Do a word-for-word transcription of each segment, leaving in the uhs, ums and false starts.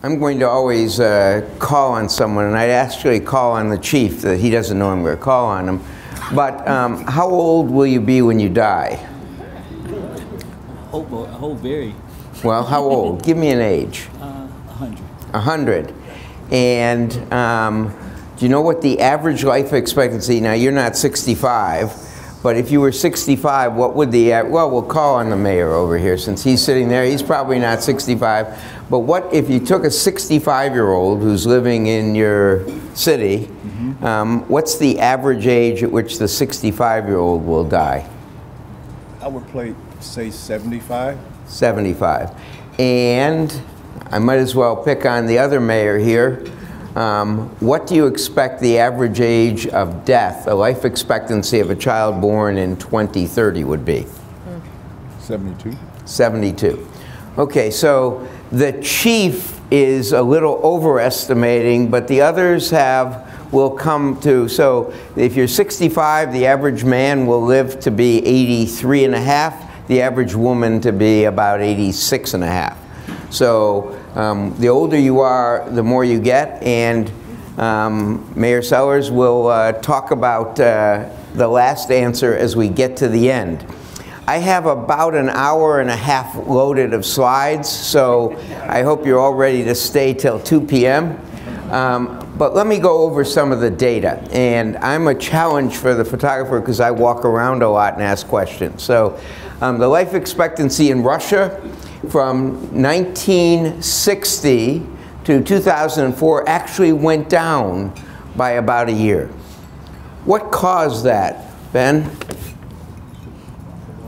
I'm going to always uh, call on someone, and I'd actually call on the chief, that he doesn't know I'm going to call on him. But um, how old will you be when you die? Oh, oh very. Well, how old? Give me an age. Uh, one hundred. one hundred. And um, do you know what the average life expectancy, now you're not sixty-five, but if you were sixty-five, what would the, well, we'll call on the mayor over here since he's sitting there, he's probably not sixty-five, but what if you took a sixty-five-year-old who's living in your city, mm-hmm. um, what's the average age at which the sixty-five-year-old will die? I would play, say seventy-five. seventy-five. And I might as well pick on the other mayor here. Um, what do you expect the average age of death, a life expectancy of a child born in twenty thirty would be? seventy-two. seventy-two. Okay, so the chief is a little overestimating, but the others have, will come to, so if you're sixty-five, the average man will live to be eighty-three and a half, the average woman to be about eighty-six and a half. So um, the older you are, the more you get, and um, Mayor Sellers will uh, talk about uh, the last answer as we get to the end. I have about an hour and a half loaded of slides, so I hope you're all ready to stay till two P M Um, but let me go over some of the data, and I'm a challenge for the photographer because I walk around a lot and ask questions. So um, the life expectancy in Russia from nineteen sixty to two thousand four actually went down by about a year. What caused that, Ben?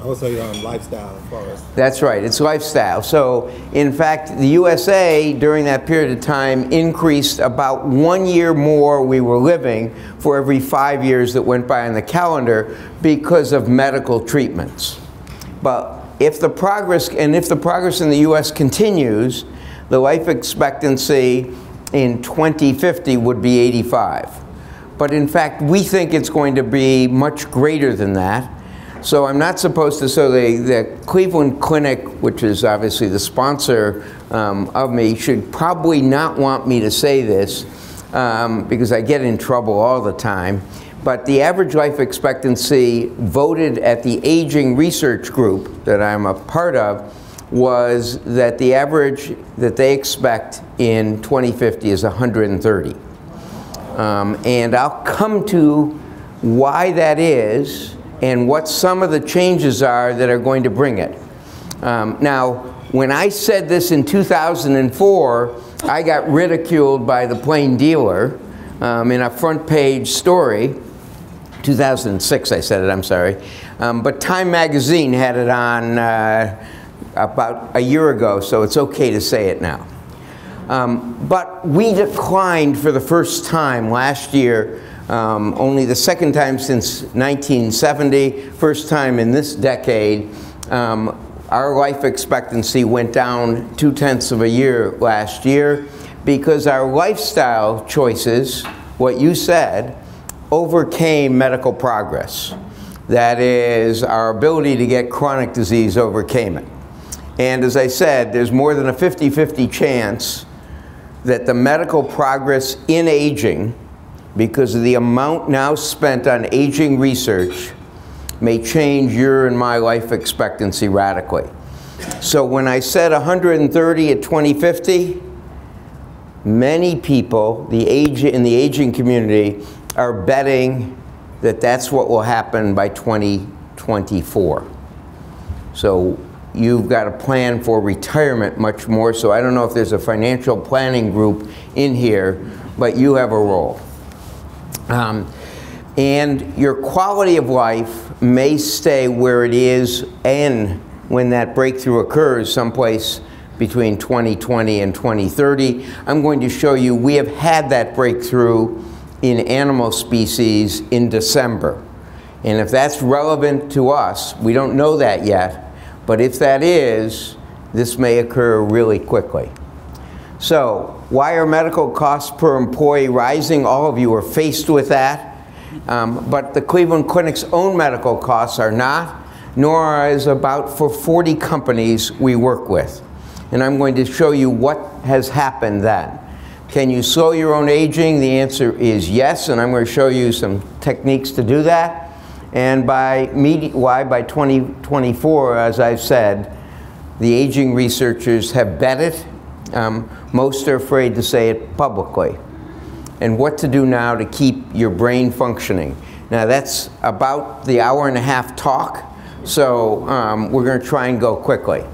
I would say um, lifestyle as far as. That's right, it's lifestyle. So in fact, the U S A during that period of time increased about one year more we were living for every five years that went by on the calendar because of medical treatments. But if the progress, and if the progress in the U S continues, the life expectancy in twenty fifty would be eighty-five. But in fact, we think it's going to be much greater than that. So I'm not supposed to, so the, the Cleveland Clinic, which is obviously the sponsor um, of me, should probably not want me to say this um, because I get in trouble all the time. But the average life expectancy voted at the Aging Research Group that I'm a part of was that the average that they expect in twenty fifty is one hundred thirty. Um, and I'll come to why that is and what some of the changes are that are going to bring it. Um, now, when I said this in two thousand four, I got ridiculed by the Plain Dealer um, in a front page story. two thousand six I said it, I'm sorry. Um, but Time Magazine had it on uh, about a year ago, so it's okay to say it now. Um, but we declined for the first time last year, um, only the second time since nineteen seventy, first time in this decade. Um, our life expectancy went down two-tenths of a year last year because our lifestyle choices, what you said, overcame medical progress. That is, our ability to get chronic disease overcame it. And as I said, there's more than a fifty fifty chance that the medical progress in aging, because of the amount now spent on aging research, may change your and my life expectancy radically. So when I said one hundred thirty at twenty fifty, many people the age, in the aging community are betting that that's what will happen by twenty twenty-four. So you've got a plan for retirement much more. So I don't know if there's a financial planning group in here, but you have a role. Um, and your quality of life may stay where it is, and when that breakthrough occurs someplace between twenty twenty and twenty thirty. I'm going to show you, we have had that breakthrough in animal species in December. And if that's relevant to us, we don't know that yet, but if that is, this may occur really quickly. So why are medical costs per employee rising? All of you are faced with that, um, but the Cleveland Clinic's own medical costs are not, nor is about for forty companies we work with. and I'm going to show you what has happened then. Can you slow your own aging? The answer is yes, and I'm going to show you some techniques to do that. And by media, why by twenty twenty-four, as I've said, the aging researchers have bet it. Um, most are afraid to say it publicly. And what to do now to keep your brain functioning. Now that's about the hour and a half talk, so um, we're going to try and go quickly.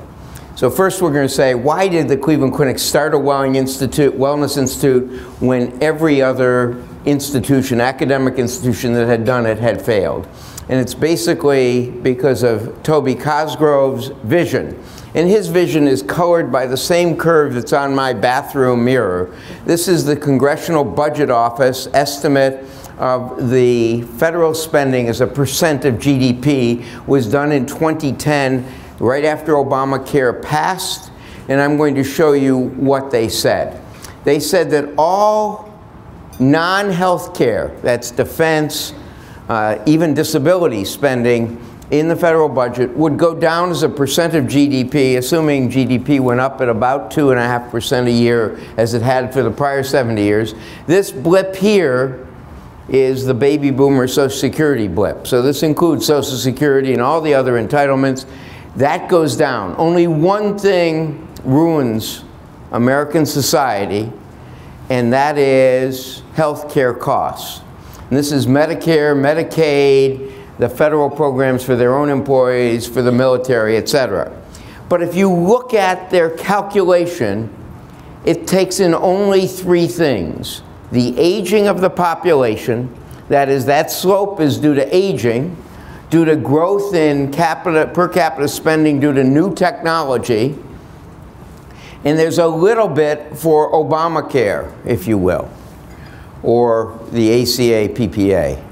So first we're going to say, why did the Cleveland Clinic start a wellness institute when every other institution, academic institution that had done it had failed? And it's basically because of Toby Cosgrove's vision. And his vision is colored by the same curve that's on my bathroom mirror. This is the Congressional Budget Office estimate of the federal spending as a percent of G D P was done in twenty ten. Right after Obamacare passed, and I'm going to show you what they said. They said that all non-health care, that's defense, uh, even disability spending in the federal budget would go down as a percent of G D P, assuming G D P went up at about two and a half percent a year as it had for the prior seventy years. This blip here is the baby boomer Social Security blip. So this includes Social Security and all the other entitlements. That goes down. Only one thing ruins American society, and that is health care costs. And this is Medicare, Medicaid, the federal programs for their own employees, for the military, et cetera. But if you look at their calculation, it takes in only three things. The aging of the population, that is, that slope is due to aging, due to growth in capita, per capita spending due to new technology, and there's a little bit for Obamacare, if you will, or the A C A P P A.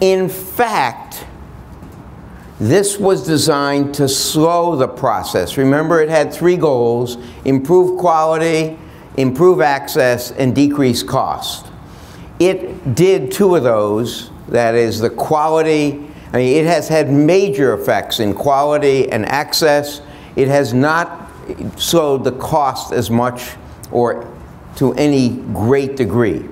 In fact, this was designed to slow the process. Remember, it had three goals: improve quality, improve access, and decrease cost. It did two of those, that is the quality. I mean, it has had major effects in quality and access. It has not slowed the cost as much or to any great degree.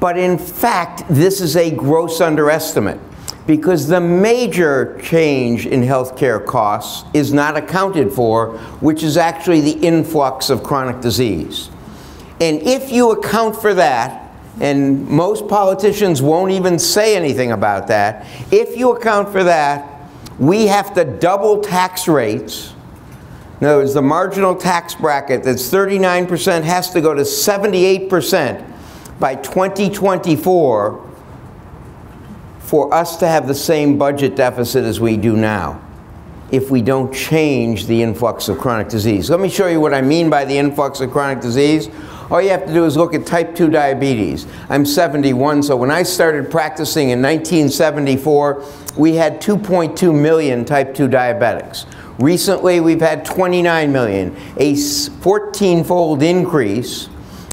But in fact, this is a gross underestimate because the major change in healthcare costs is not accounted for, which is actually the influx of chronic disease. And if you account for that, and most politicians won't even say anything about that. If you account for that, we have to double tax rates. In other words, the marginal tax bracket that's thirty-nine percent has to go to seventy-eight percent by twenty twenty-four for us to have the same budget deficit as we do now if we don't change the influx of chronic disease. Let me show you what I mean by the influx of chronic disease. All you have to do is look at type two diabetes. I'm seventy-one, so when I started practicing in nineteen seventy-four, we had two point two million type two diabetics. Recently, we've had twenty-nine million, a fourteen-fold increase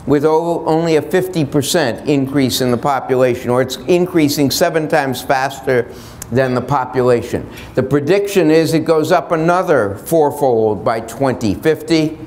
with only a fifty percent increase in the population, or it's increasing seven times faster than the population. The prediction is it goes up another fourfold by twenty fifty.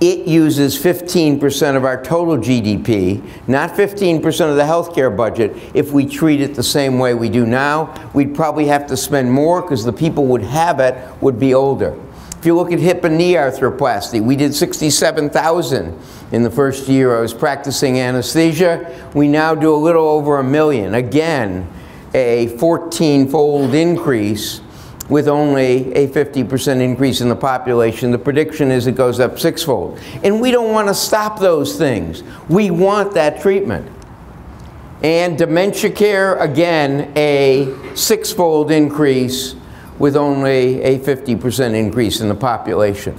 It uses fifteen percent of our total G D P, not fifteen percent of the healthcare budget. If we treat it the same way we do now, we'd probably have to spend more because the people would have it would be older. If you look at hip and knee arthroplasty, we did sixty-seven thousand in the first year I was practicing anesthesia. We now do a little over a million. Again, a fourteen-fold increase with only a fifty percent increase in the population. The prediction is it goes up sixfold. And we don't want to stop those things. We want that treatment. And dementia care, again, a sixfold increase with only a fifty percent increase in the population.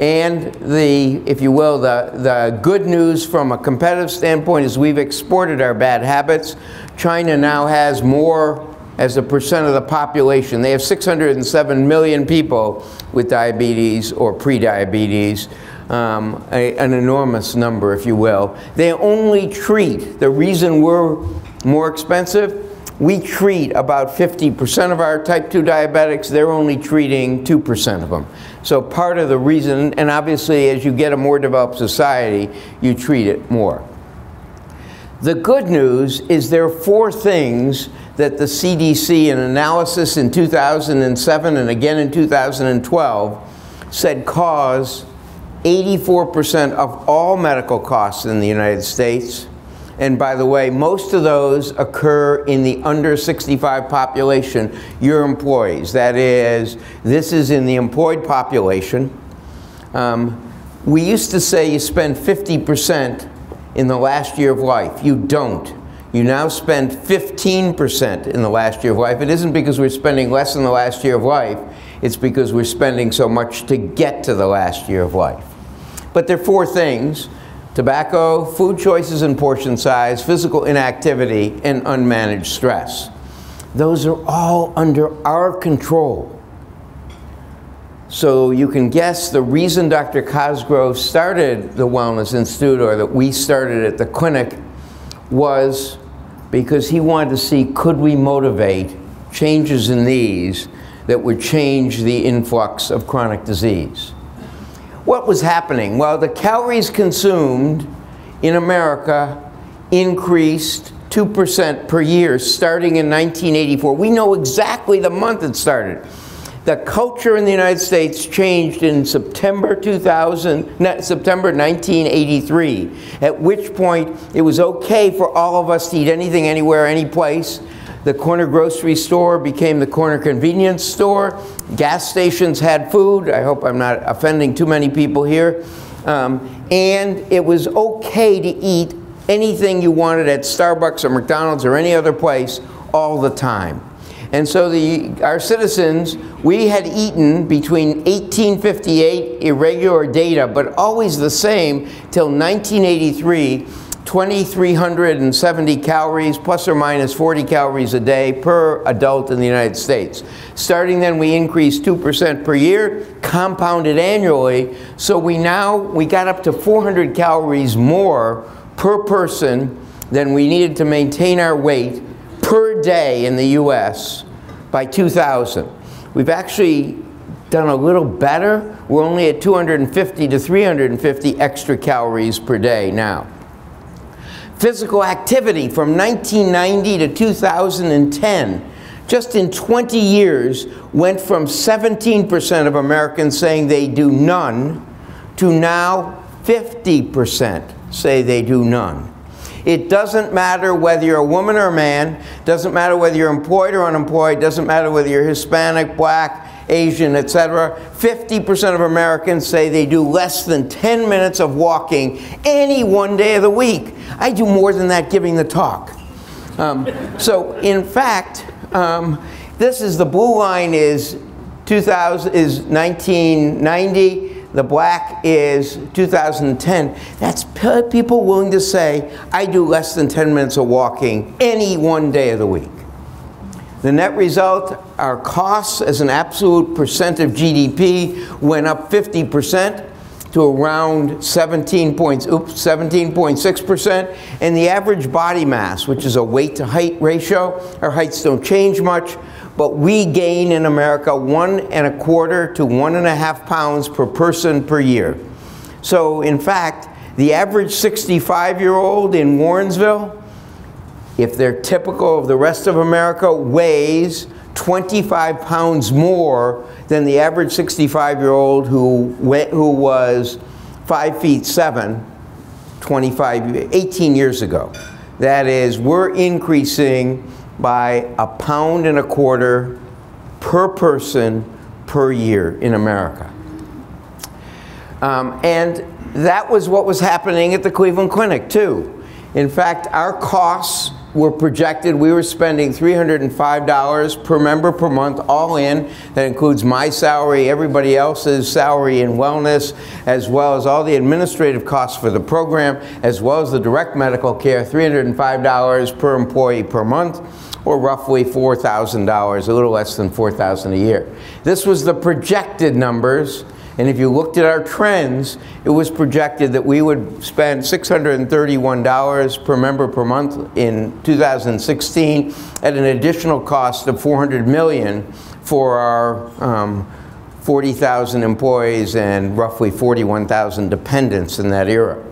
And the, if you will, the, the good news from a competitive standpoint is we've exported our bad habits. China now has more as a percent of the population. They have six hundred seven million people with diabetes or pre-diabetes, um, an enormous number, if you will. They only treat, the reason we're more expensive We treat about fifty percent of our type two diabetics. They're only treating two percent of them. So part of the reason, and obviously as you get a more developed society, you treat it more. The good news is there are four things that the C D C in analysis in two thousand seven and again in two thousand twelve said cause eighty-four percent of all medical costs in the United States. And by the way, most of those occur in the under sixty-five population, your employees. That is, this is in the employed population. Um, we used to say you spend fifty percent in the last year of life. You don't. You now spend fifteen percent in the last year of life. It isn't because we're spending less in the last year of life. It's because we're spending so much to get to the last year of life. But there are four things. Tobacco, food choices and portion size, physical inactivity, and unmanaged stress. Those are all under our control. So you can guess the reason Doctor Cosgrove started the Wellness Institute, or that we started at the clinic, was because he wanted to see, could we motivate changes in these that would change the influx of chronic disease? What was happening? Well, the calories consumed in America increased two percent per year starting in nineteen eighty-four. We know exactly the month it started. The culture in the United States changed in September two thousand, September nineteen eighty-three, at which point it was okay for all of us to eat anything, anywhere, any place. The corner grocery store became the corner convenience store. Gas stations had food. I hope I'm not offending too many people here. Um, and it was okay to eat anything you wanted at Starbucks or McDonald's or any other place all the time. And so the, our citizens, we had eaten between eighteen fifty-eight, irregular data, but always the same, till nineteen eighty-three, two thousand three hundred seventy calories, plus or minus forty calories a day per adult in the United States. Starting then, we increased two percent per year, compounded annually. So we now, we got up to four hundred calories more per person than we needed to maintain our weight per day in the U S by two thousand. We've actually done a little better. We're only at two hundred fifty to three hundred fifty extra calories per day now. Physical activity from nineteen ninety to two thousand ten, just in twenty years, went from seventeen percent of Americans saying they do none to now fifty percent say they do none. It doesn't matter whether you're a woman or a man, doesn't matter whether you're employed or unemployed, doesn't matter whether you're Hispanic, black, Asian, et cetera. fifty percent of Americans say they do less than ten minutes of walking any one day of the week. I do more than that giving the talk. Um, so in fact, um, this is the blue line is two thousand is nineteen ninety. The black is two thousand ten. That's people willing to say, I do less than ten minutes of walking any one day of the week. The net result, our costs as an absolute percent of G D P went up fifty percent to around seventeen point six percent. And the average body mass, which is a weight to height ratio, our heights don't change much, but we gain in America one and a quarter to one and a half pounds per person per year. So in fact, the average sixty-five-year-old in Warrensville, if they're typical of the rest of America, weighs twenty-five pounds more than the average sixty-five-year-old who, who was five feet seven twenty-five, eighteen years ago. That is, we're increasing by a pound and a quarter per person per year in America. Um, and that was what was happening at the Cleveland Clinic too. In fact, our costs were projected, we were spending three hundred five dollars per member per month, all in. That includes my salary, everybody else's salary and wellness, as well as all the administrative costs for the program, as well as the direct medical care, three hundred five dollars per employee per month, or roughly four thousand dollars, a little less than four thousand dollars a year. This was the projected numbers. And if you looked at our trends, it was projected that we would spend six hundred thirty-one dollars per member per month in two thousand sixteen at an additional cost of four hundred million dollars for our um, forty thousand employees and roughly forty-one thousand dependents in that era.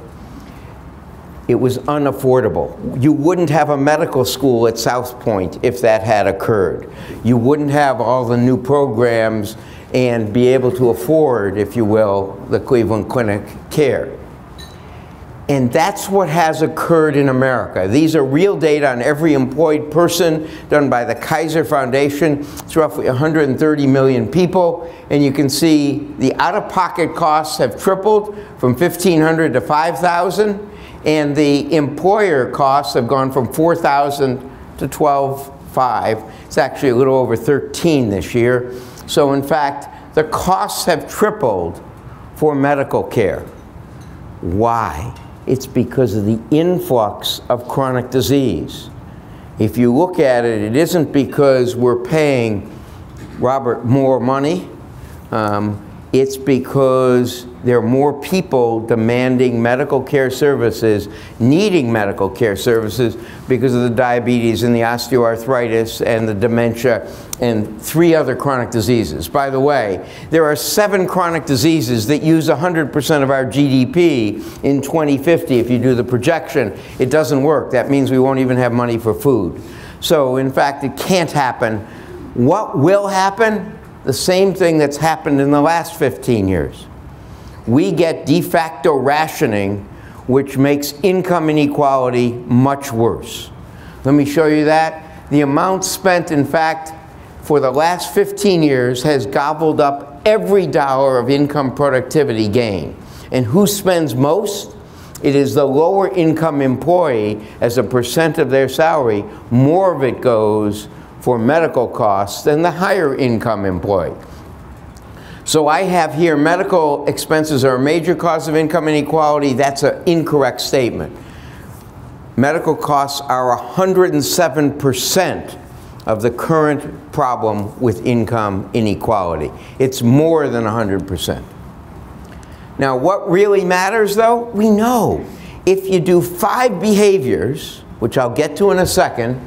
It was unaffordable. You wouldn't have a medical school at South Point if that had occurred. You wouldn't have all the new programs and be able to afford, if you will, the Cleveland Clinic care. And that's what has occurred in America. These are real data on every employed person done by the Kaiser Foundation. It's roughly one hundred thirty million people. And you can see the out-of-pocket costs have tripled from fifteen hundred dollars to five thousand dollars. And the employer costs have gone from four thousand dollars to twelve thousand five hundred dollars. It's actually a little over thirteen thousand dollars this year. So in fact, the costs have tripled for medical care. Why? It's because of the influx of chronic disease. If you look at it, it isn't because we're paying Robert more money. Um, it's because there are more people demanding medical care services, needing medical care services because of the diabetes and the osteoarthritis and the dementia and three other chronic diseases. By the way, there are seven chronic diseases that use one hundred percent of our G D P in twenty fifty. If you do the projection, it doesn't work. That means we won't even have money for food. So in fact, it can't happen. What will happen? The same thing that's happened in the last fifteen years. We get de facto rationing, which makes income inequality much worse. Let me show you that. The amount spent, in fact, for the last fifteen years has gobbled up every dollar of income productivity gain. And who spends most? It is the lower income employee as a percent of their salary. More of it goes for medical costs than the higher income employee. So I have here medical expenses are a major cause of income inequality. That's an incorrect statement. Medical costs are one hundred seven percent of the current problem with income inequality. It's more than one hundred percent. Now, what really matters, though? We know if you do five behaviors, which I'll get to in a second,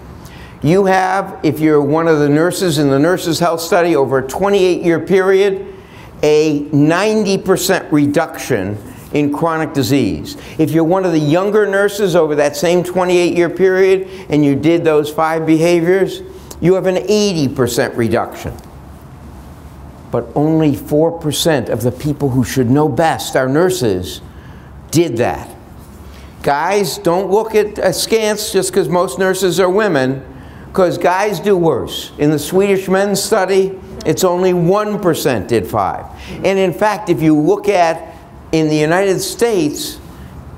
you have, if you're one of the nurses in the Nurses' Health Study, over a twenty-eight year period, a ninety percent reduction in chronic disease. If you're one of the younger nurses over that same twenty-eight year period and you did those five behaviors, you have an eighty percent reduction. But only four percent of the people who should know best, our nurses, did that. Guys, don't look at askance just because most nurses are women, because guys do worse. In the Swedish men's study, it's only one percent did five. And in fact, if you look at, in the United States,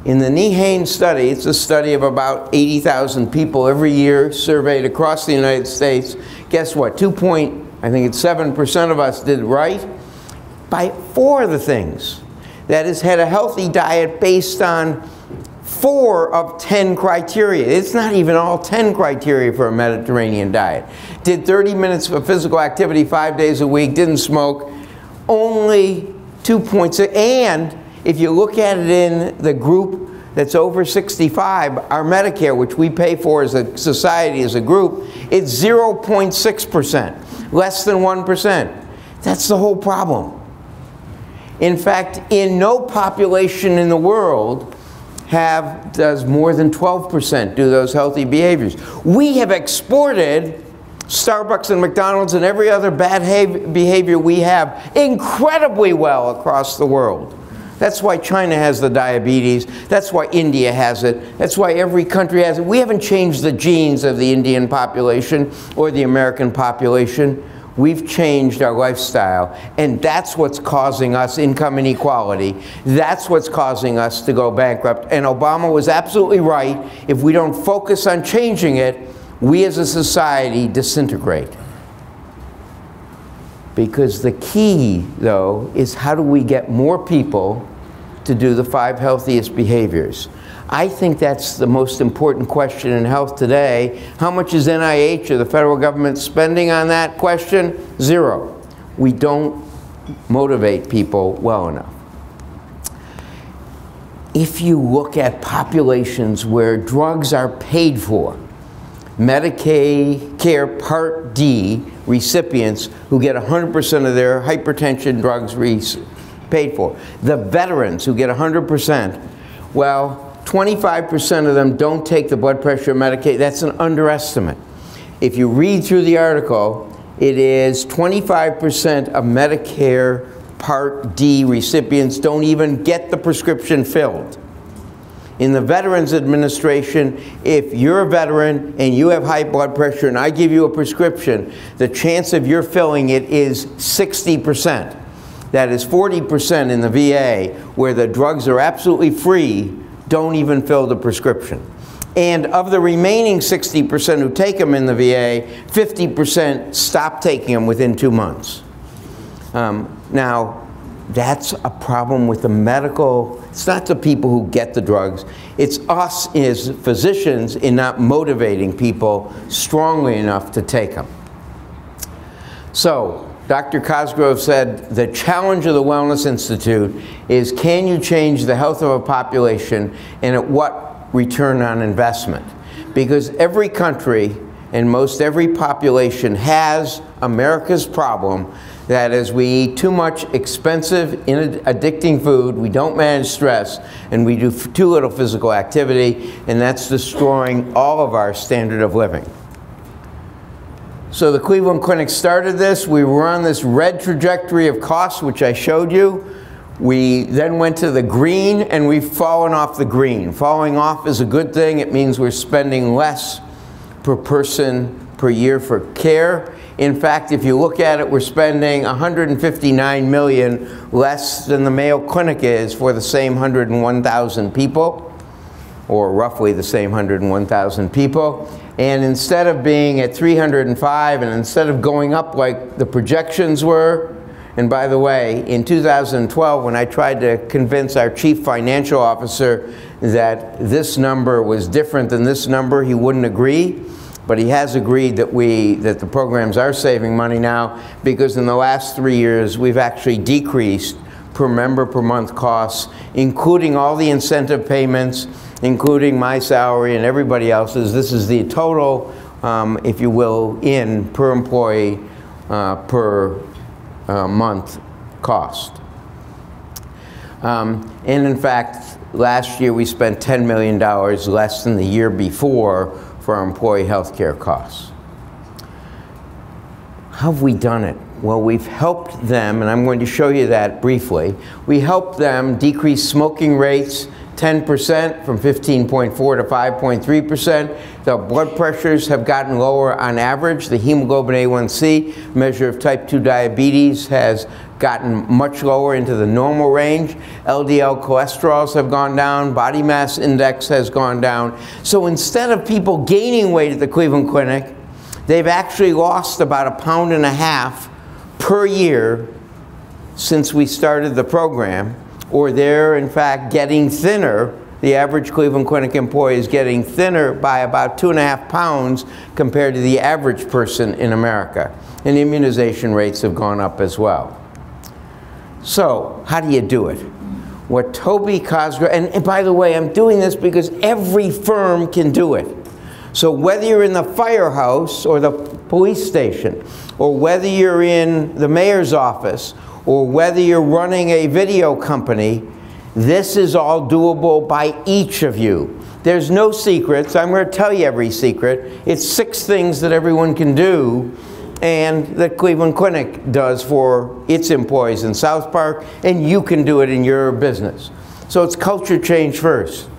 in the Nihane study, it's a study of about eighty thousand people every year surveyed across the United States. Guess what? Two point, I think it's seven percent of us did right by four of the things. That is, had a healthy diet based on four of ten criteria. It's not even all ten criteria for a Mediterranean diet. Did thirty minutes of physical activity five days a week, didn't smoke, only two point six. And if you look at it in the group that's over sixty-five, our Medicare, which we pay for as a society, as a group, it's zero point six percent, less than one percent. That's the whole problem. In fact, in no population in the world have, does more than twelve percent do those healthy behaviors. We have exported Starbucks and McDonald's and every other bad behavior we have incredibly well across the world. That's why China has the diabetes. That's why India has it. That's why every country has it. We haven't changed the genes of the Indian population or the American population. We've changed our lifestyle, and that's what's causing us income inequality. That's what's causing us to go bankrupt. And Obama was absolutely right. If we don't focus on changing it, we as a society disintegrate. Because the key, though, is how do we get more people to do the five healthiest behaviors? I think that's the most important question in health today. How much is N I H or the federal government spending on that question? Zero. We don't motivate people well enough. If you look at populations where drugs are paid for, Medicare Part D recipients who get one hundred percent of their hypertension drugs paid for, the veterans who get one hundred percent, well, twenty-five percent of them don't take the blood pressure medication. That's an underestimate. If you read through the article, it is twenty-five percent of Medicare Part D recipients don't even get the prescription filled. In the Veterans Administration, if you're a veteran and you have high blood pressure and I give you a prescription, the chance of your filling it is sixty percent. That is forty percent in the V A, where the drugs are absolutely free, don't even fill the prescription. And of the remaining sixty percent who take them in the V A, fifty percent stop taking them within two months. Um, now, that's a problem with the medical. It's not the people who get the drugs. It's us as physicians in not motivating people strongly enough to take them. So, Doctor Cosgrove said, the challenge of the Wellness Institute is, can you change the health of a population, and at what return on investment? Because every country and most every population has America's problem, that is, we eat too much expensive, addicting food, we don't manage stress, and we do too little physical activity, and that's destroying all of our standard of living. So the Cleveland Clinic started this. We were on this red trajectory of costs, which I showed you. We then went to the green, and we've fallen off the green. Falling off is a good thing. It means we're spending less per person per year for care. In fact, if you look at it, we're spending one hundred fifty-nine million dollars less than the Mayo Clinic is for the same one hundred one thousand people, or roughly the same one hundred one thousand people. And instead of being at three hundred five, and instead of going up like the projections were, and by the way, in two thousand twelve, when I tried to convince our chief financial officer that this number was different than this number, he wouldn't agree. But he has agreed that we, that the programs are saving money now, because in the last three years, we've actually decreased per member per month costs, including all the incentive payments, including my salary and everybody else's. This is the total, um, if you will, in per employee uh, per uh, month cost. Um, and in fact, last year we spent ten million dollars less than the year before for our employee health care costs. How have we done it? Well, we've helped them, and I'm going to show you that briefly. We helped them decrease smoking rates ten percent from fifteen point four to five point three percent. The blood pressures have gotten lower on average. The hemoglobin A one C, measure of type two diabetes, has gotten much lower into the normal range. L D L cholesterols have gone down. Body mass index has gone down. So instead of people gaining weight at the Cleveland Clinic, they've actually lost about a pound and a half per year since we started the program. Or they're, in fact, getting thinner. The average Cleveland Clinic employee is getting thinner by about two and a half pounds compared to the average person in America. And immunization rates have gone up as well. So, how do you do it? What Toby Cosgrove, and, and by the way, I'm doing this because every firm can do it. So whether you're in the firehouse or the police station, or whether you're in the mayor's office, or whether you're running a video company, this is all doable by each of you. There's no secrets. I'm going to tell you every secret. It's six things that everyone can do, and that Cleveland Clinic does for its employees in South Park, and you can do it in your business. So it's culture change first.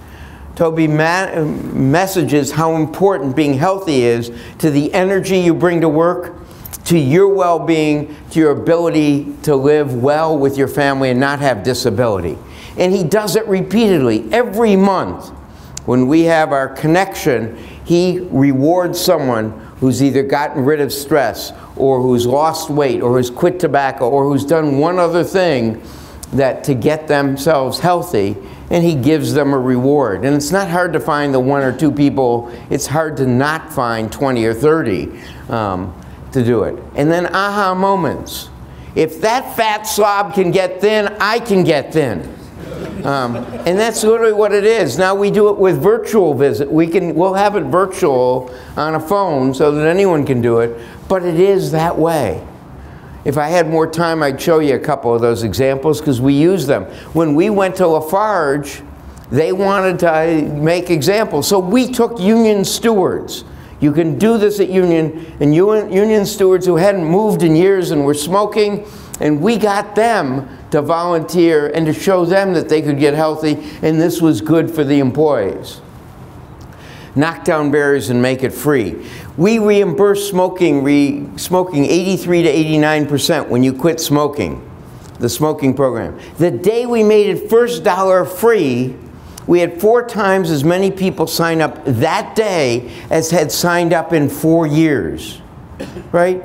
Toby messages how important being healthy is to the energy you bring to work, to your well-being, to your ability to live well with your family and not have disability. And he does it repeatedly. Every month, when we have our connection, he rewards someone who's either gotten rid of stress, or who's lost weight, or who's quit tobacco, or who's done one other thing that to get themselves healthy, and he gives them a reward. And it's not hard to find the one or two people. It's hard to not find twenty or thirty. Um, to do it. And then aha moments. If that fat slob can get thin, I can get thin. Um, and that's literally what it is. Now we do it with virtual visit. We can, we'll have it virtual on a phone so that anyone can do it, but it is that way. If I had more time, I'd show you a couple of those examples because we use them. When we went to Lafarge, they wanted to make examples. So we took union stewards. You can do this at union, and union stewards who hadn't moved in years and were smoking, and we got them to volunteer and to show them that they could get healthy, and this was good for the employees. Knock down barriers and make it free. We reimburse smoking, re smoking eighty-three to eighty-nine percent when you quit smoking, the smoking program. The day we made it first dollar free, we had four times as many people sign up that day as had signed up in four years, right?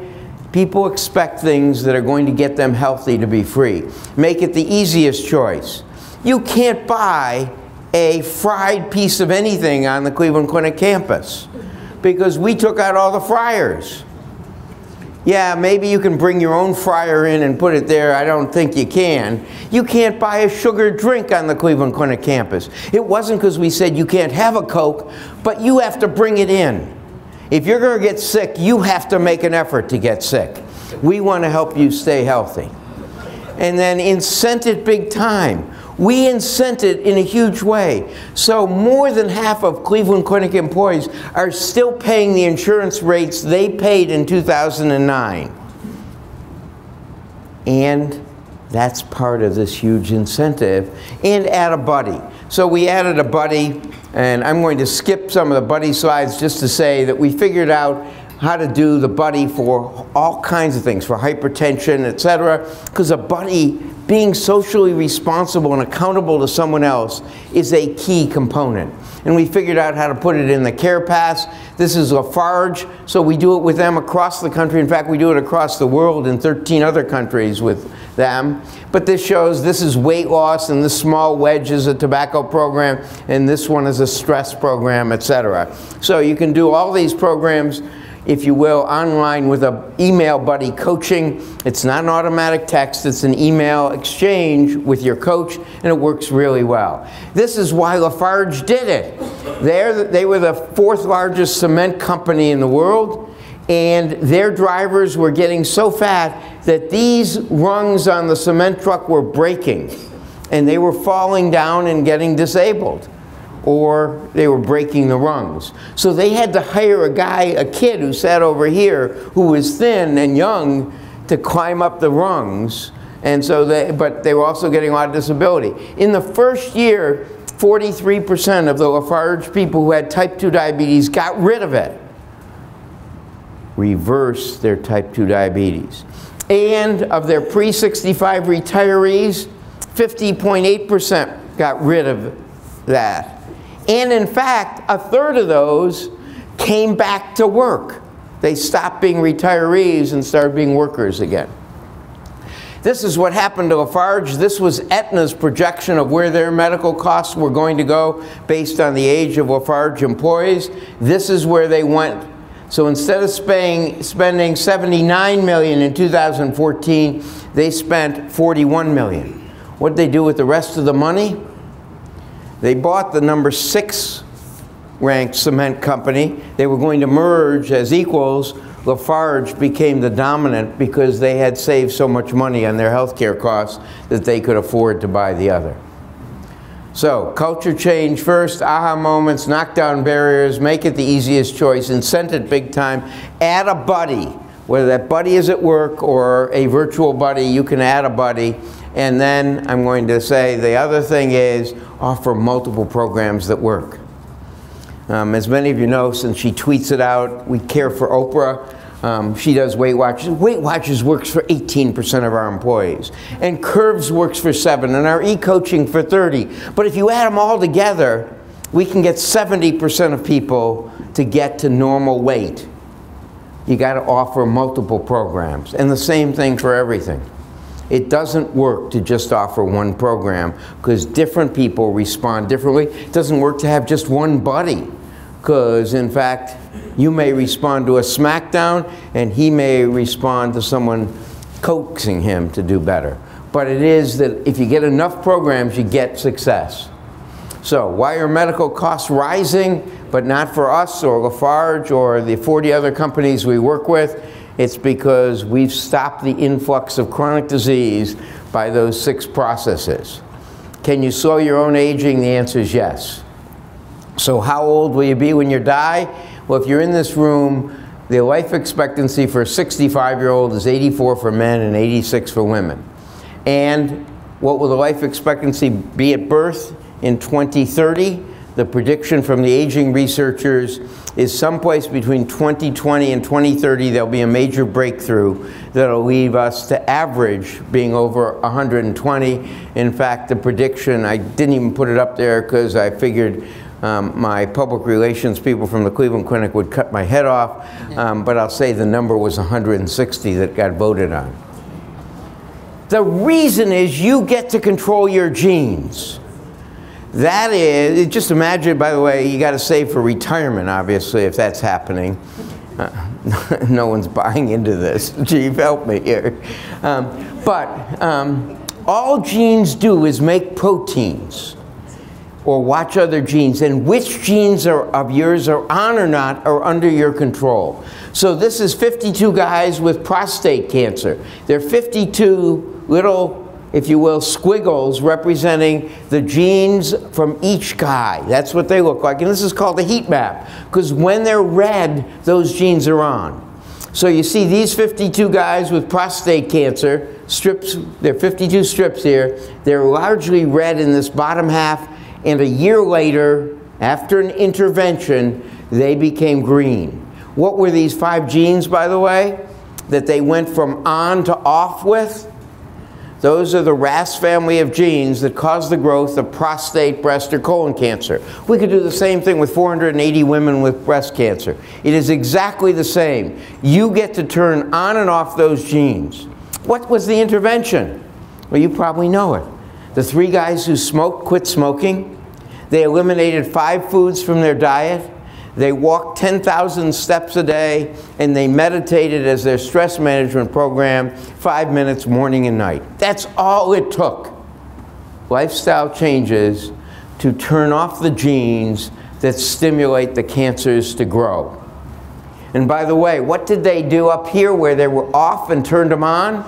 People expect things that are going to get them healthy to be free. Make it the easiest choice. You can't buy a fried piece of anything on the Cleveland Clinic campus because we took out all the fryers. Yeah, maybe you can bring your own fryer in and put it there. I don't think you can. You can't buy a sugar drink on the Cleveland Clinic campus. It wasn't because we said you can't have a Coke, but you have to bring it in. If you're going to get sick, you have to make an effort to get sick. We want to help you stay healthy. And then incent it big time. We incent it in a huge way. So more than half of Cleveland Clinic employees are still paying the insurance rates they paid in two thousand nine. And that's part of this huge incentive. And add a buddy. So we added a buddy, and I'm going to skip some of the buddy slides just to say that we figured out how to do the buddy for all kinds of things, for hypertension, et cetera, because a buddy being socially responsible and accountable to someone else is a key component. And we figured out how to put it in the care pass. This is Lafarge, so we do it with them across the country. In fact, we do it across the world in thirteen other countries with them. But this shows this is weight loss, and this small wedge is a tobacco program, and this one is a stress program, et cetera. So you can do all these programs, if you will, online with an email buddy coaching. It's not an automatic text, it's an email exchange with your coach, and it works really well. This is why Lafarge did it. They're, they were the fourth largest cement company in the world, and their drivers were getting so fat that these rungs on the cement truck were breaking, and they were falling down and getting disabled, or they were breaking the rungs. So they had to hire a guy, a kid who sat over here, who was thin and young, to climb up the rungs. And so they, but they were also getting a lot of disability. In the first year, forty-three percent of the Lafarge people who had type two diabetes got rid of it, reversed their type two diabetes. And of their pre sixty-five retirees, fifty point eight percent got rid of that. And in fact, a third of those came back to work. They stopped being retirees and started being workers again. This is what happened to Lafarge. This was Aetna's projection of where their medical costs were going to go based on the age of Lafarge employees. This is where they went. So instead of spending seventy-nine million dollars in two thousand fourteen, they spent forty-one million dollars. What did they do with the rest of the money? They bought the number six ranked cement company. They were going to merge as equals. Lafarge became the dominant because they had saved so much money on their healthcare costs that they could afford to buy the other. So culture change first, aha moments, knock down barriers, make it the easiest choice, incent it big time, add a buddy. Whether that buddy is at work or a virtual buddy, you can add a buddy. And then I'm going to say the other thing is offer multiple programs that work. Um, as many of you know, since she tweets it out, we care for Oprah. Um, she does Weight Watchers. Weight Watchers works for eighteen percent of our employees. And Curves works for seven, and our e-coaching for thirty. But if you add them all together, we can get seventy percent of people to get to normal weight. You got to offer multiple programs. And the same thing for everything. It doesn't work to just offer one program because different people respond differently. It doesn't work to have just one buddy because, in fact, you may respond to a smackdown and he may respond to someone coaxing him to do better. But it is that if you get enough programs, you get success. So why are medical costs rising, but not for us or Lafarge or the forty other companies we work with? It's because we've stopped the influx of chronic disease by those six processes. Can you slow your own aging? The answer is yes. So how old will you be when you die? Well, if you're in this room, the life expectancy for a sixty-five-year-old is eighty-four for men and eighty-six for women. And what will the life expectancy be at birth in twenty thirty? The prediction from the aging researchers is someplace between twenty twenty and twenty thirty, there'll be a major breakthrough that'll leave us to average being over one hundred twenty. In fact, the prediction, I didn't even put it up there because I figured um, my public relations people from the Cleveland Clinic would cut my head off, um, but I'll say the number was one hundred sixty that got voted on. The reason is you get to control your genes. That is, just imagine, by the way, you got to save for retirement, obviously, if that's happening. Uh, no one's buying into this. Chief, help me here. Um, but um, all genes do is make proteins or watch other genes. And which genes are, of yours are on or not are under your control. So this is fifty-two guys with prostate cancer. They're fifty-two little, if you will, squiggles representing the genes from each guy. That's what they look like. And this is called a heat map, because when they're red, those genes are on. So you see these fifty-two guys with prostate cancer, strips, there are fifty-two strips here. They're largely red in this bottom half. And a year later, after an intervention, they became green. What were these five genes, by the way, that they went from on to off with? Those are the R A S family of genes that cause the growth of prostate, breast, or colon cancer. We could do the same thing with four hundred eighty women with breast cancer. It is exactly the same. You get to turn on and off those genes. What was the intervention? Well, you probably know it. The three guys who smoked quit smoking. They eliminated five foods from their diet. They walked ten thousand steps a day, and they meditated as their stress management program five minutes morning and night. That's all it took. Lifestyle changes to turn off the genes that stimulate the cancers to grow. And by the way, what did they do up here where they were off and turned them on?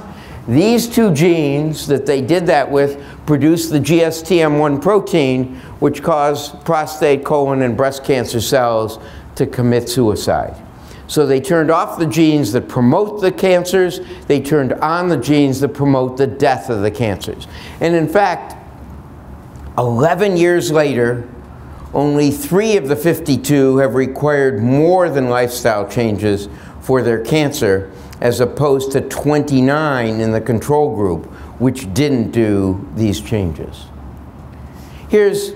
These two genes that they did that with produce the G S T M one protein, which caused prostate, colon, and breast cancer cells to commit suicide. So they turned off the genes that promote the cancers. They turned on the genes that promote the death of the cancers. And in fact, eleven years later, only three of the fifty-two have required more than lifestyle changes for their cancer, as opposed to twenty-nine in the control group, which didn't do these changes. Here's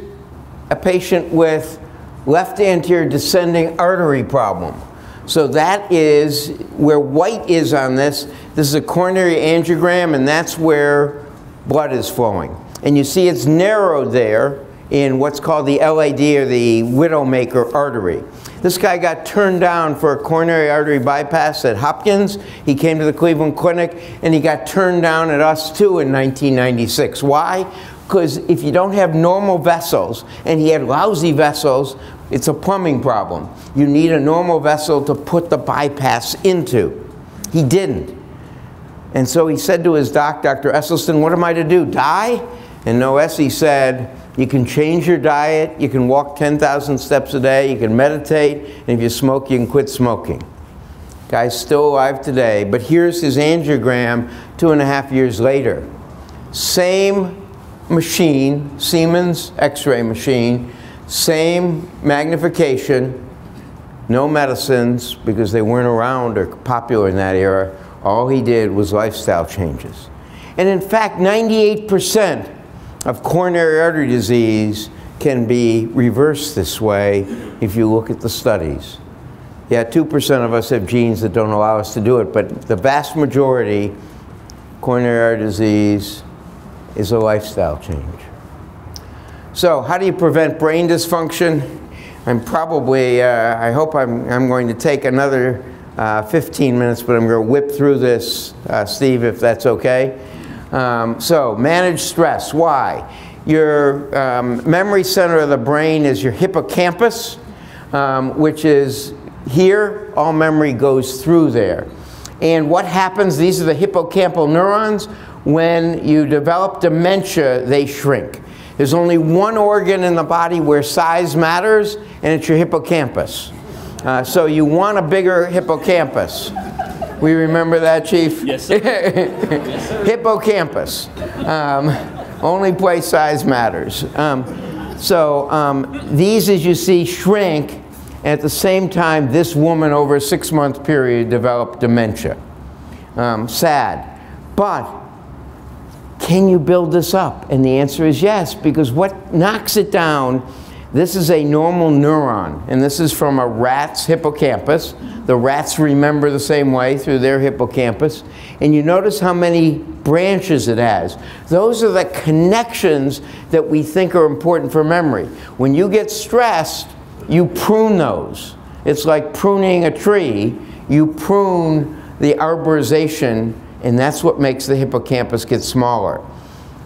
a patient with left anterior descending artery problem. So that is where white is on this. This is a coronary angiogram, and that's where blood is flowing. And you see it's narrowed there in what's called the L A D, or the widowmaker artery. This guy got turned down for a coronary artery bypass at Hopkins. He came to the Cleveland Clinic, and he got turned down at us too in nineteen ninety-six. Why? Because if you don't have normal vessels, and he had lousy vessels, it's a plumbing problem. You need a normal vessel to put the bypass into. He didn't. And so he said to his doc, Doctor Esselstyn, what am I to do, die? And no, Essie said, you can change your diet, you can walk ten thousand steps a day, you can meditate, and if you smoke, you can quit smoking. Guy's still alive today, but here's his angiogram two and a half years later. Same machine, Siemens x-ray machine, same magnification, no medicines, because they weren't around or popular in that era. All he did was lifestyle changes. And in fact, ninety-eight percent of coronary artery disease can be reversed this way if you look at the studies. Yeah, two percent of us have genes that don't allow us to do it, but the vast majority, coronary artery disease is a lifestyle change. So how do you prevent brain dysfunction? I'm probably, uh, I hope I'm, I'm going to take another uh, fifteen minutes, but I'm going to whip through this, uh, Steve, if that's okay. Um, so, manage stress. Why? Your um, memory center of the brain is your hippocampus, um, which is here. All memory goes through there. And what happens, these are the hippocampal neurons, when you develop dementia, they shrink. There's only one organ in the body where size matters, and it's your hippocampus. Uh, so you want a bigger hippocampus. We remember that, Chief? Yes, sir. Yes, sir. Hippocampus. Um, only place size matters. Um, so um, these, as you see, shrink, and at the same time, this woman over a six-month period developed dementia. Um, sad. But can you build this up? And the answer is yes, because what knocks it down, this is a normal neuron, and this is from a rat's hippocampus. The rats remember the same way through their hippocampus, and you notice how many branches it has. Those are the connections that we think are important for memory. When you get stressed, you prune those. It's like pruning a tree. You prune the arborization, and that's what makes the hippocampus get smaller.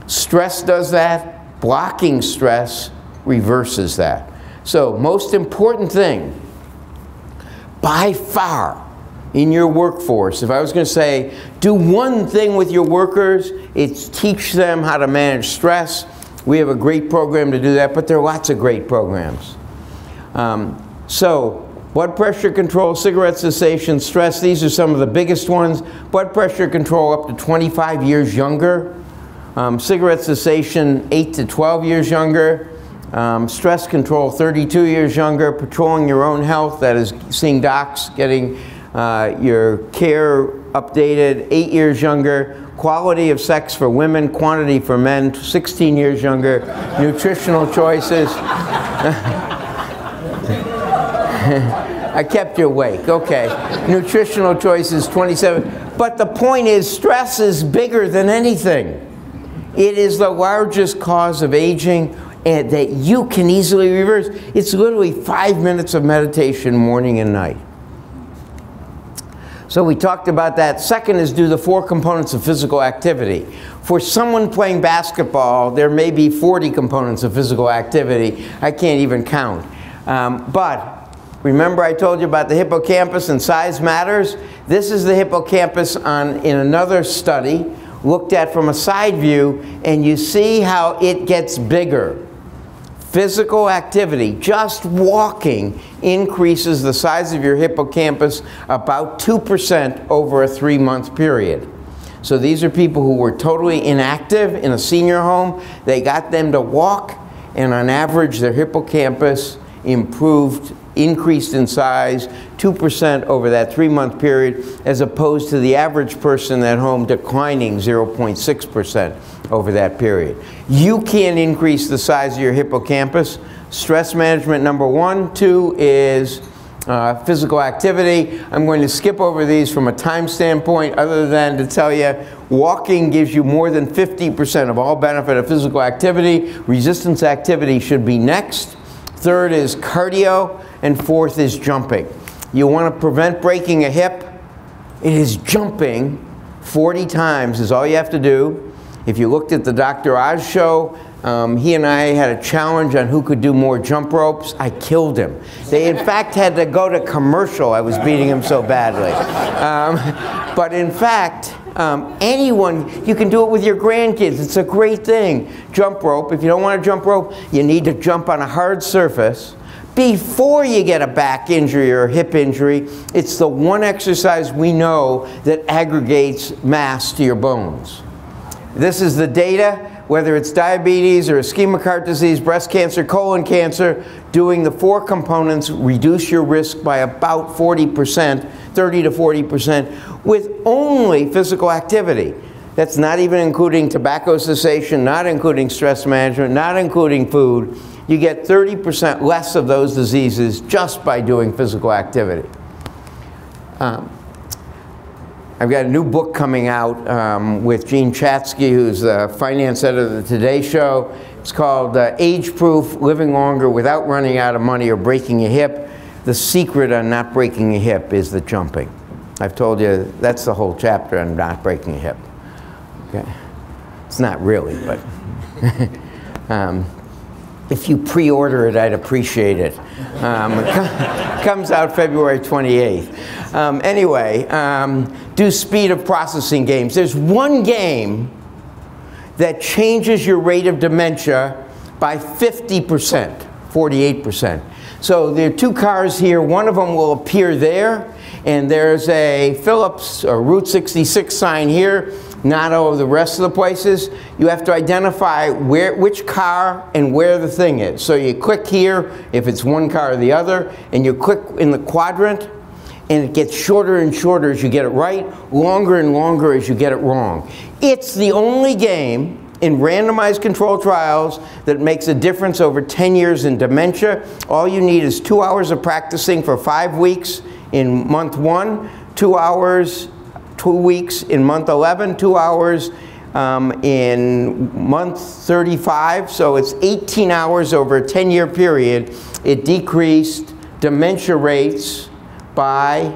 Stress does that. Blocking stress reverses that. So, most important thing, by far, in your workforce, if I was going to say, do one thing with your workers, it's teach them how to manage stress. We have a great program to do that, but there are lots of great programs. Um, so, blood pressure control, cigarette cessation, stress, these are some of the biggest ones. Blood pressure control up to twenty-five years younger. Um, cigarette cessation, eight to twelve years younger. Um, stress control, thirty-two years younger. Patrolling your own health, that is seeing docs, getting uh, your care updated, eight years younger. Quality of sex for women, quantity for men, sixteen years younger. Nutritional choices. I kept you awake, okay. Nutritional choices, twenty-seven. But the point is, stress is bigger than anything. It is the largest cause of aging and that you can easily reverse. It's literally five minutes of meditation morning and night. So we talked about that. Second is do the four components of physical activity. For someone playing basketball, there may be forty components of physical activity. I can't even count. Um, but remember I told you about the hippocampus and size matters? This is the hippocampus on, in another study, looked at from a side view, and you see how it gets bigger. Physical activity, just walking, increases the size of your hippocampus about two percent over a three-month period. So these are people who were totally inactive in a senior home. They got them to walk, and on average their hippocampus improved, increased in size two percent over that three-month period, as opposed to the average person at home declining zero point six percent over that period. You can increase the size of your hippocampus. Stress management, number one. Two is uh, physical activity. I'm going to skip over these from a time standpoint, other than to tell you walking gives you more than fifty percent of all benefit of physical activity. Resistance activity should be next. Third is cardio, and fourth is jumping. You want to prevent breaking a hip? It is jumping forty times is all you have to do. If you looked at the Doctor Oz show, um, he and I had a challenge on who could do more jump ropes. I killed him. They in fact had to go to commercial. I was beating him so badly. Um, but in fact, Um, anyone, you can do it with your grandkids. It's a great thing. Jump rope. If you don't want to jump rope, you need to jump on a hard surface before you get a back injury or a hip injury. It's the one exercise we know that aggregates mass to your bones. This is the data. Whether it's diabetes or ischemic heart disease, breast cancer, colon cancer, doing the four components reduce your risk by about forty percent, thirty to forty percent, with only physical activity. That's not even including tobacco cessation, not including stress management, not including food. You get thirty percent less of those diseases just by doing physical activity. Um, I've got a new book coming out um, with Gene Chatsky, who's the finance editor of the Today Show. It's called uh, Age Proof, Living Longer Without Running Out of Money or Breaking a Hip. The secret on not breaking a hip is the jumping. I've told you that's the whole chapter on not breaking a hip. Okay? It's not really, but um, if you pre-order it, I'd appreciate it. Um, it comes out February twenty-eighth. Um, anyway, um, do speed of processing games. There's one game that changes your rate of dementia by fifty percent, forty-eight percent. So there are two cars here. One of them will appear there, and there's a Phillips or Route sixty-six sign here, not over the rest of the places. You have to identify where, which car and where the thing is. So you click here if it's one car or the other, and you click in the quadrant, and it gets shorter and shorter as you get it right, longer and longer as you get it wrong. It's the only game in randomized controlled trials that makes a difference over ten years in dementia. All you need is two hours of practicing for five weeks in month one, two hours, two weeks in month eleven, two hours um, in month thirty-five. So it's eighteen hours over a ten year period. It decreased dementia rates by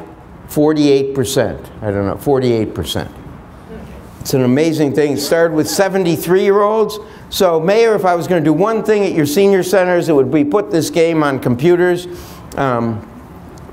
forty-eight percent. I don't know, forty-eight percent. It's an amazing thing. It started with seventy-three year olds. So Mayor, if I was going to do one thing at your senior centers, it would be put this game on computers. Um,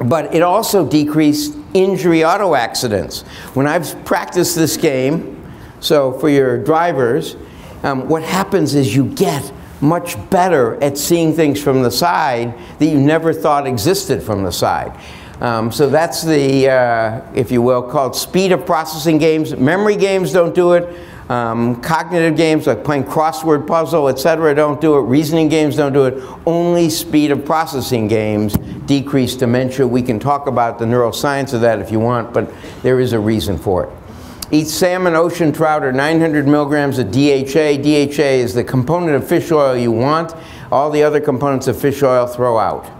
but it also decreased injury auto accidents. When I've practiced this game, so for your drivers, um, what happens is you get much better at seeing things from the side that you never thought existed from the side. Um, so that's the, uh, if you will, called speed of processing games. Memory games don't do it. Um, cognitive games like playing crossword puzzle, et cetera, don't do it. Reasoning games don't do it. Only speed of processing games decrease dementia. We can talk about the neuroscience of that if you want, but there is a reason for it. Eat salmon, ocean trout, or nine hundred milligrams of D H A. D H A is the component of fish oil you want. All the other components of fish oil throw out.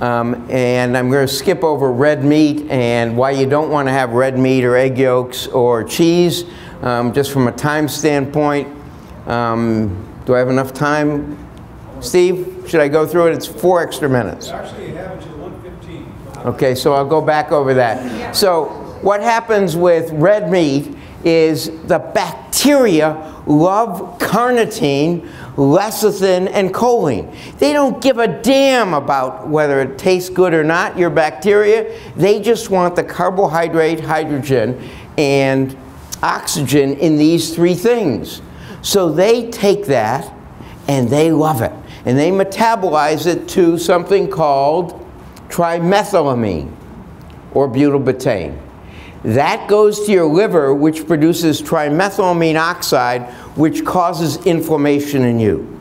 Um, and I'm going to skip over red meat and why you don't want to have red meat or egg yolks or cheese. Um, just from a time standpoint, um, do I have enough time? Steve, should I go through it? It's four extra minutes. Actually, you have until one fifteen. Okay, so I'll go back over that. So what happens with red meat is the bacteria love carnitine, lecithin, and choline. They don't give a damn about whether it tastes good or not, your bacteria. They just want the carbohydrate, hydrogen, and oxygen in these three things. So they take that and they love it. And they metabolize it to something called trimethylamine or butylbutane. That goes to your liver, which produces trimethylamine oxide, which causes inflammation in you.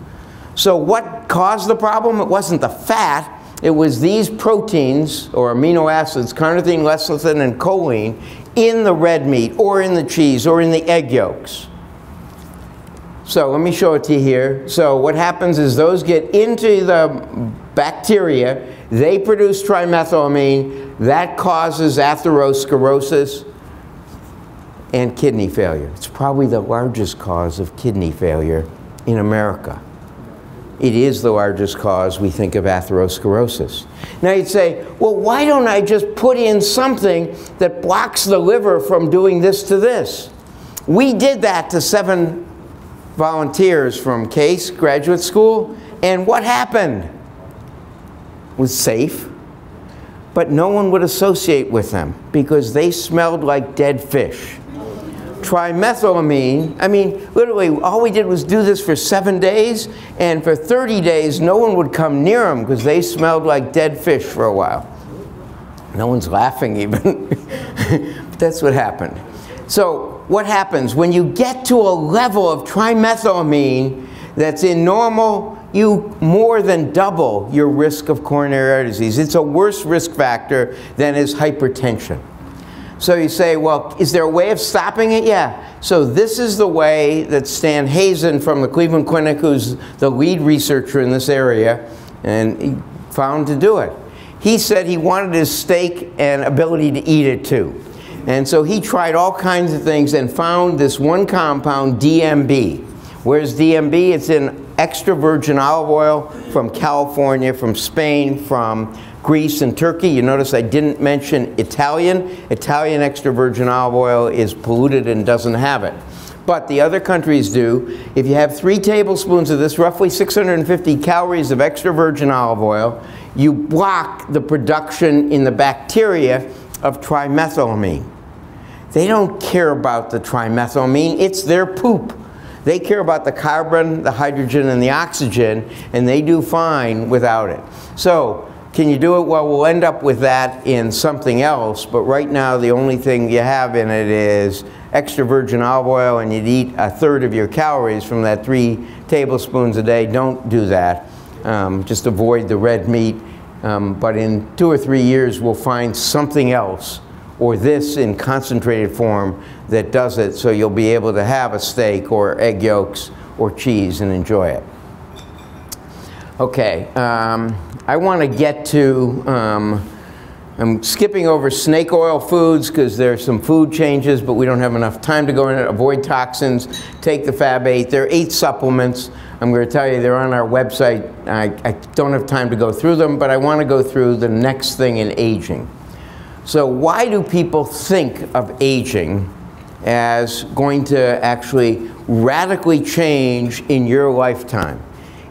So what caused the problem? It wasn't the fat. It was these proteins, or amino acids, carnitine, lecithin, and choline, in the red meat, or in the cheese, or in the egg yolks. So let me show it to you here. So what happens is those get into the bacteria, they produce trimethylamine, that causes atherosclerosis and kidney failure. It's probably the largest cause of kidney failure in America. It is the largest cause, we think, of atherosclerosis. Now you'd say, well, why don't I just put in something that blocks the liver from doing this to this? We did that to seven volunteers from Case Graduate School, and what happened? It was safe, but no one would associate with them because they smelled like dead fish. Trimethylamine, I mean, literally, all we did was do this for seven days, and for thirty days, no one would come near them because they smelled like dead fish for a while. No one's laughing even. But that's what happened. So what happens? When you get to a level of trimethylamine that's in normal, you more than double your risk of coronary artery disease. It's a worse risk factor than is hypertension. So you say, well, is there a way of stopping it? Yeah. So this is the way that Stan Hazen from the Cleveland Clinic, who's the lead researcher in this area, and he found to do it. He said he wanted his steak and ability to eat it too. And so he tried all kinds of things and found this one compound, D M B. Where's D M B? It's in extra virgin olive oil from California, from Spain, from Greece and Turkey. You notice I didn't mention Italian. Italian extra virgin olive oil is polluted and doesn't have it. But the other countries do. If you have three tablespoons of this, roughly six hundred fifty calories of extra virgin olive oil, you block the production in the bacteria of trimethylamine. They don't care about the trimethylamine, it's their poop. They care about the carbon, the hydrogen, and the oxygen, and they do fine without it. So, can you do it? Well, we'll end up with that in something else, but right now the only thing you have in it is extra virgin olive oil, and you'd eat a third of your calories from that, three tablespoons a day. Don't do that. Um, just avoid the red meat, um, but in two or three years we'll find something else, or this in concentrated form, that does it, so you'll be able to have a steak or egg yolks or cheese and enjoy it. Okay, um, I want to get to, um, I'm skipping over snake oil foods because there are some food changes, but we don't have enough time to go in it. Avoid toxins, take the Fab eight. There are eight supplements. I'm going to tell you they're on our website. I, I don't have time to go through them, but I want to go through the next thing in aging. So why do people think of aging as going to actually radically change in your lifetime?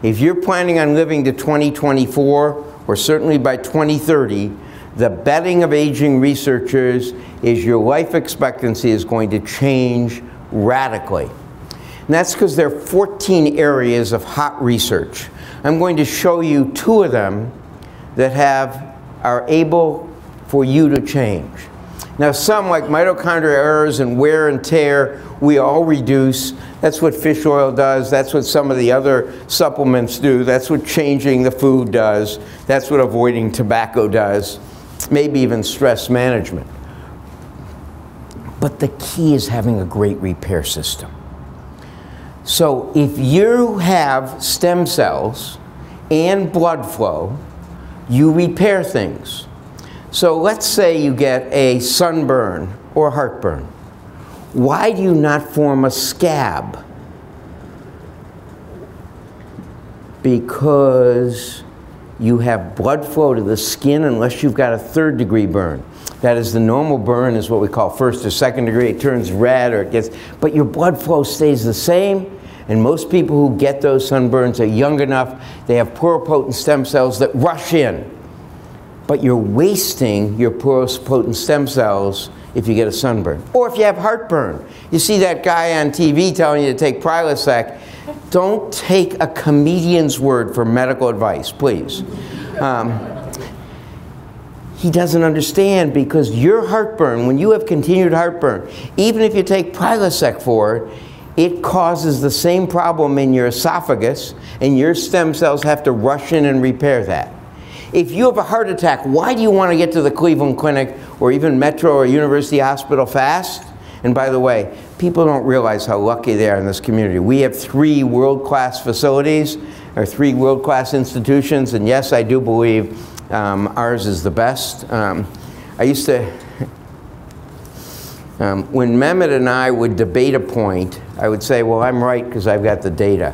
If you're planning on living to twenty twenty-four, or certainly by twenty thirty, the betting of aging researchers is your life expectancy is going to change radically. And that's because there are fourteen areas of hot research. I'm going to show you two of them that have, are able for you to change. Now some, like mitochondrial errors and wear and tear, we all reduce. That's what fish oil does. That's what some of the other supplements do. That's what changing the food does. That's what avoiding tobacco does. Maybe even stress management. But the key is having a great repair system. So if you have stem cells and blood flow, you repair things. So let's say you get a sunburn or heartburn. Why do you not form a scab? Because you have blood flow to the skin unless you've got a third degree burn. That is, the normal burn is what we call first or second degree. It turns red or it gets, but your blood flow stays the same. And most people who get those sunburns are young enough, they have pluripotent stem cells that rush in. But you're wasting your pluripotent stem cells if you get a sunburn. Or if you have heartburn. You see that guy on T V telling you to take Prilosec. Don't take a comedian's word for medical advice, please. Um, he doesn't understand, because your heartburn, when you have continued heartburn, even if you take Prilosec for it, it causes the same problem in your esophagus, and your stem cells have to rush in and repair that. If you have a heart attack, why do you want to get to the Cleveland Clinic or even Metro or University Hospital fast? And by the way, people don't realize how lucky they are in this community. We have three world-class facilities, or three world-class institutions, and yes, I do believe um, ours is the best. Um, I used to, um, when Mehmet and I would debate a point, I would say, well, I'm right because I've got the data.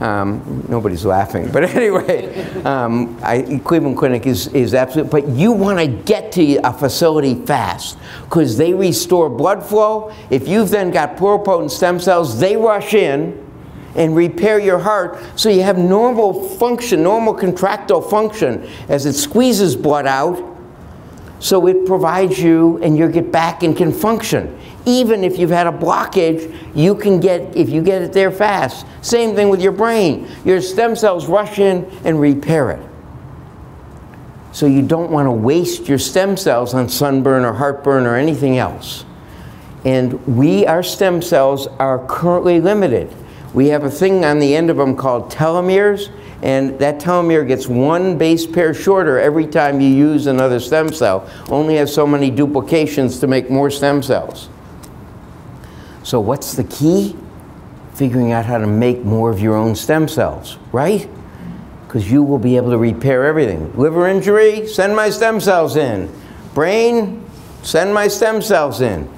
Um, nobody's laughing, but anyway, um, I, Cleveland Clinic is, is absolute, but you want to get to a facility fast because they restore blood flow. If you've then got pluripotent stem cells, they rush in and repair your heart so you have normal function, normal contractile function as it squeezes blood out. So it provides you, and you get back and can function. Even if you've had a blockage, you can get, if you get it there fast. Same thing with your brain. Your stem cells rush in and repair it. So you don't want to waste your stem cells on sunburn or heartburn or anything else. And we, our stem cells are currently limited. We have a thing on the end of them called telomeres, and that telomere gets one base pair shorter every time you use another stem cell. Only has so many duplications to make more stem cells. So what's the key? Figuring out how to make more of your own stem cells, right? Because you will be able to repair everything. Liver injury, send my stem cells in. Brain, send my stem cells in.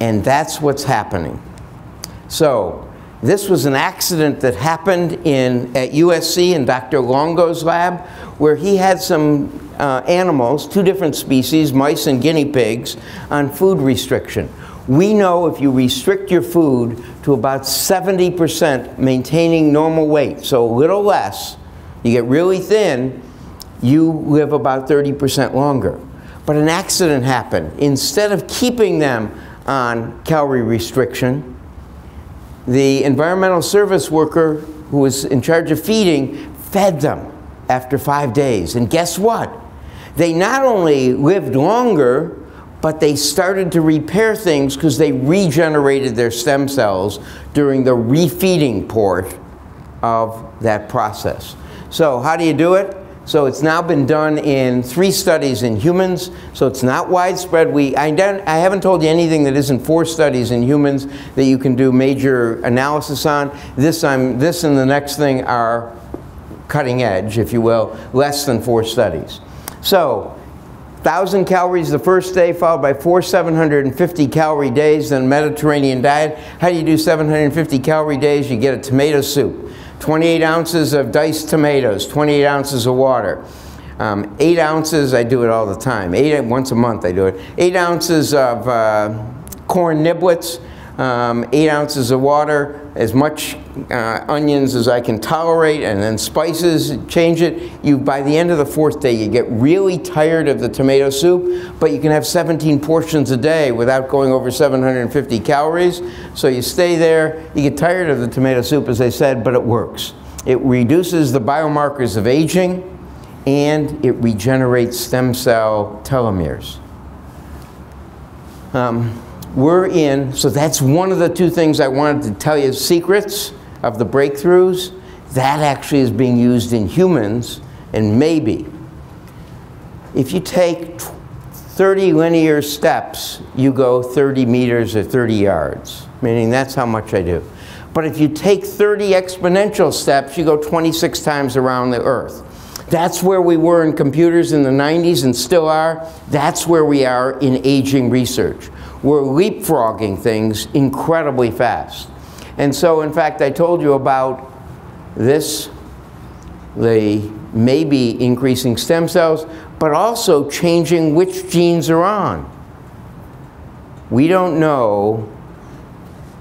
And that's what's happening. So This was an accident that happened in, at U S C in Doctor Longo's lab, where he had some uh, animals, two different species, mice and guinea pigs, on food restriction. We know if you restrict your food to about seventy percent maintaining normal weight, so a little less, you get really thin, you live about thirty percent longer. But an accident happened. Instead of keeping them on calorie restriction, the environmental service worker who was in charge of feeding fed them after five days. And guess what? They not only lived longer, but they started to repair things because they regenerated their stem cells during the refeeding part of that process. So how do you do it? So it's now been done in three studies in humans, so it's not widespread. We, I, don't, I haven't told you anything that isn't four studies in humans that you can do major analysis on. This, I'm, this and the next thing are cutting edge, if you will, less than four studies. So one thousand calories the first day, followed by four seven hundred fifty calorie days, then Mediterranean diet. How do you do seven hundred fifty calorie days? You get a tomato soup. twenty-eight ounces of diced tomatoes, twenty-eight ounces of water, um, eight ounces, I do it all the time, eight, once a month I do it, eight ounces of uh, corn niblets, um, eight ounces of water, as much uh, onions as I can tolerate, and then spices, change it. You, by the end of the fourth day, you get really tired of the tomato soup, but you can have seventeen portions a day without going over seven hundred fifty calories. So you stay there, you get tired of the tomato soup, as I said, but it works. It reduces the biomarkers of aging, and it regenerates stem cell telomeres. Um, We're in, so that's one of the two things I wanted to tell you, secrets of the breakthroughs. That actually is being used in humans, and maybe. If you take thirty linear steps, you go thirty meters or thirty yards, meaning that's how much I do. But if you take thirty exponential steps, you go twenty-six times around the Earth. That's where we were in computers in the nineties and still are. That's where we are in aging research. We're leapfrogging things incredibly fast. And so, in fact, I told you about this, the maybe increasing stem cells, but also changing which genes are on. We don't know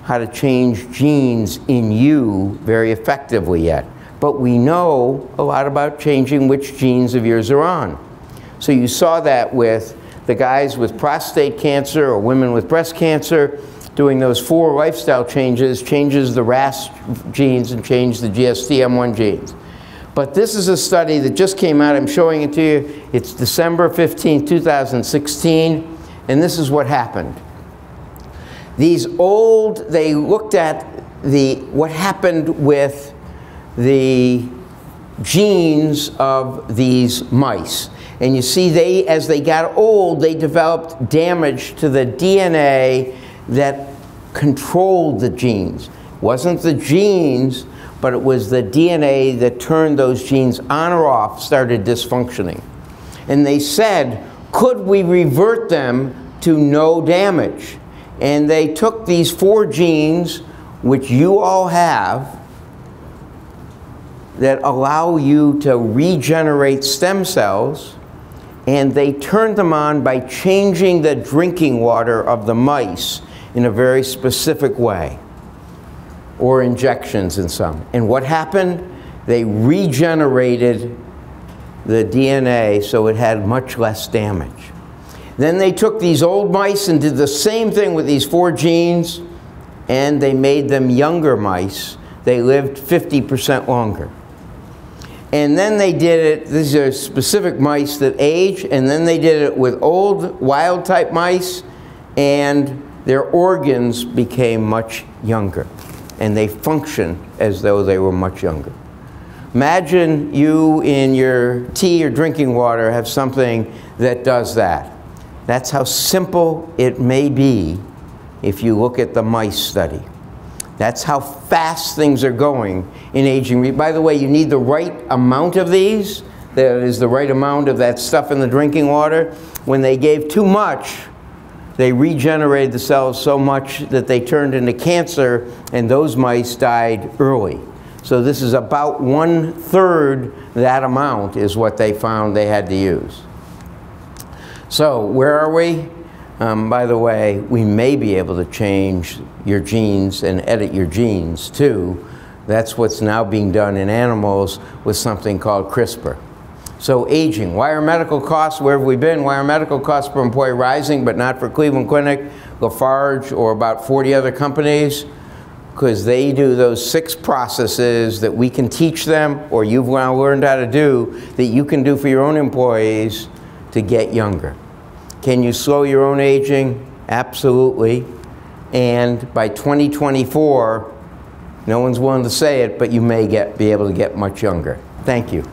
how to change genes in you very effectively yet, but we know a lot about changing which genes of yours are on. So you saw that with the guys with prostate cancer or women with breast cancer. Doing those four lifestyle changes changes the R A S genes and changes the G S T M one genes. But this is a study that just came out. I'm showing it to you. It's December fifteenth two thousand sixteen, and this is what happened. These old, they looked at the, what happened with the genes of these mice. And you see, they, as they got old, they developed damage to the D N A that controlled the genes. It wasn't the genes, but it was the D N A that turned those genes on or off, started dysfunctioning. And they said, could we revert them to no damage? And they took these four genes, which you all have, that allow you to regenerate stem cells, and they turned them on by changing the drinking water of the mice in a very specific way, or injections in some. And what happened? They regenerated the D N A so it had much less damage. Then they took these old mice and did the same thing with these four genes, and they made them younger mice. They lived fifty percent longer. And then they did it, these are specific mice that age, and then they did it with old wild type mice, and their organs became much younger. And they functioned as though they were much younger. Imagine you in your tea or drinking water have something that does that. That's how simple it may be if you look at the mice study. That's how fast things are going in aging. By the way, you need the right amount of these. That is the right amount of that stuff in the drinking water. When they gave too much, They regenerated the cells so much that they turned into cancer, and those mice died early. So this is about one-third that amount is what they found they had to use. So where are we? Um, by the way, we may be able to change your genes and edit your genes too. That's what's now being done in animals with something called CRISPR. So aging. Why are medical costs, where have we been? Why are medical costs per employee rising, but not for Cleveland Clinic, Lafarge, or about forty other companies? Because they do those six processes that we can teach them, or you've now learned how to do, that you can do for your own employees to get younger. Can you slow your own aging? Absolutely. And by twenty twenty-four, no one's willing to say it, but you may get, be able to get much younger. Thank you.